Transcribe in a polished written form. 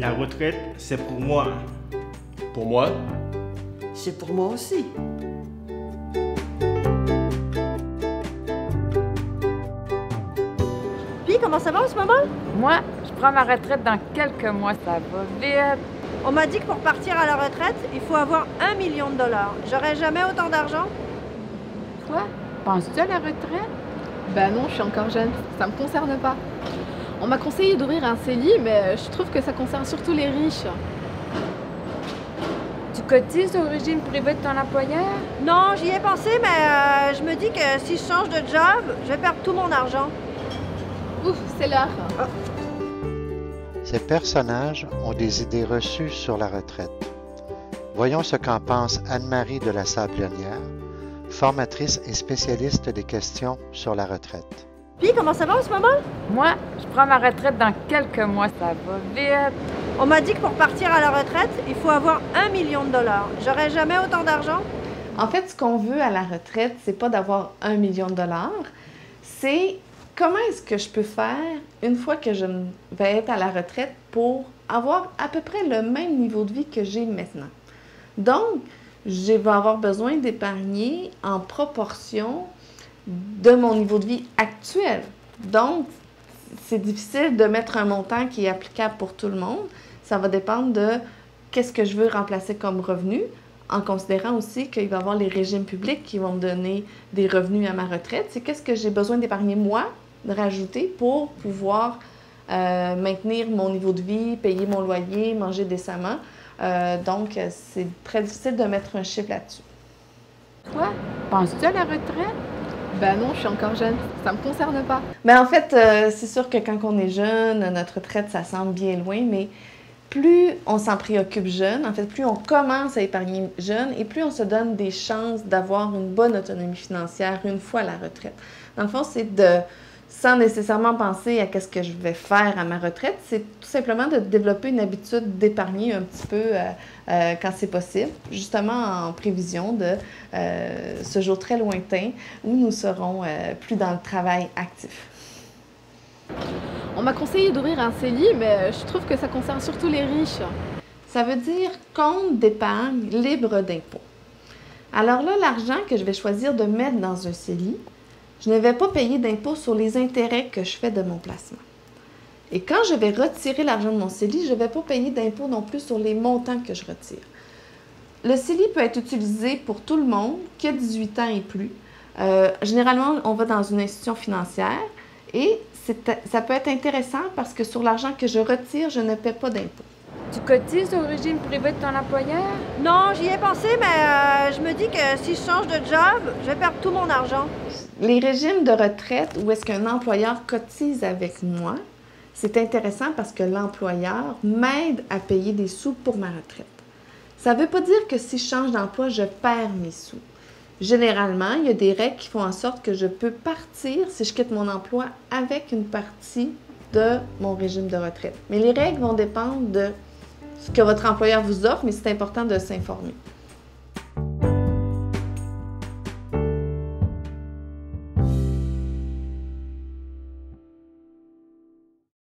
La retraite, c'est pour moi. Pour moi? C'est pour moi aussi. Puis, comment ça va en ce moment? Moi, je prends ma retraite dans quelques mois, ça va vite. On m'a dit que pour partir à la retraite, il faut avoir $1 million. J'aurais jamais autant d'argent. Toi, penses-tu à la retraite? Ben non, je suis encore jeune. Ça me concerne pas. On m'a conseillé d'ouvrir un CELI, mais je trouve que ça concerne surtout les riches. Tu cotises au régime privé de ton employeur? Non, j'y ai pensé, mais je me dis que si je change de job, je vais perdre tout mon argent. Ouf, c'est l'heure. Oh. Ces personnages ont des idées reçues sur la retraite. Voyons ce qu'en pense Anne-Marie de la Sablonnière, formatrice et spécialiste des questions sur la retraite. Puis, comment ça va en ce moment? Moi, je prends ma retraite dans quelques mois, ça va vite. On m'a dit que pour partir à la retraite, il faut avoir $1 million. J'aurais jamais autant d'argent. En fait, ce qu'on veut à la retraite, c'est pas d'avoir $1 million, c'est comment est-ce que je peux faire une fois que je vais être à la retraite pour avoir à peu près le même niveau de vie que j'ai maintenant. Donc, je vais avoir besoin d'épargner en proportion de mon niveau de vie actuel. Donc, c'est difficile de mettre un montant qui est applicable pour tout le monde. Ça va dépendre de qu'est-ce que je veux remplacer comme revenu, en considérant aussi qu'il va y avoir les régimes publics qui vont me donner des revenus à ma retraite. C'est qu'est-ce que j'ai besoin d'épargner moi, de rajouter pour pouvoir maintenir mon niveau de vie, payer mon loyer, manger décemment. Donc, c'est très difficile de mettre un chiffre là-dessus. Toi, penses-tu à la retraite? Ben non, je suis encore jeune. Ça me concerne pas. Mais en fait, c'est sûr que quand on est jeune, notre retraite, ça semble bien loin, mais plus on s'en préoccupe jeune, en fait, plus on commence à épargner jeune et plus on se donne des chances d'avoir une bonne autonomie financière une fois la retraite. Dans le fond, c'est de, sans nécessairement penser à qu'est-ce que je vais faire à ma retraite, c'est tout simplement de développer une habitude d'épargner un petit peu quand c'est possible, justement en prévision de ce jour très lointain où nous serons plus dans le travail actif. On m'a conseillé d'ouvrir un CELI, mais je trouve que ça concerne surtout les riches. Ça veut dire compte d'épargne libre d'impôt. Alors là, l'argent que je vais choisir de mettre dans un CELI, je ne vais pas payer d'impôt sur les intérêts que je fais de mon placement. Et quand je vais retirer l'argent de mon CELI, je ne vais pas payer d'impôt non plus sur les montants que je retire. Le CELI peut être utilisé pour tout le monde, qui a 18 ans et plus. Généralement, on va dans une institution financière et ça peut être intéressant parce que sur l'argent que je retire, je ne paie pas d'impôt. Tu cotises au régime privé de ton employeur? Non, j'y ai pensé, mais je me dis que si je change de job, je vais perdre tout mon argent. Les régimes de retraite où est-ce qu'un employeur cotise avec moi, c'est intéressant parce que l'employeur m'aide à payer des sous pour ma retraite. Ça ne veut pas dire que si je change d'emploi, je perds mes sous. Généralement, il y a des règles qui font en sorte que je peux partir si je quitte mon emploi avec une partie de mon régime de retraite. Mais les règles vont dépendre de ce que votre employeur vous offre, mais c'est important de s'informer.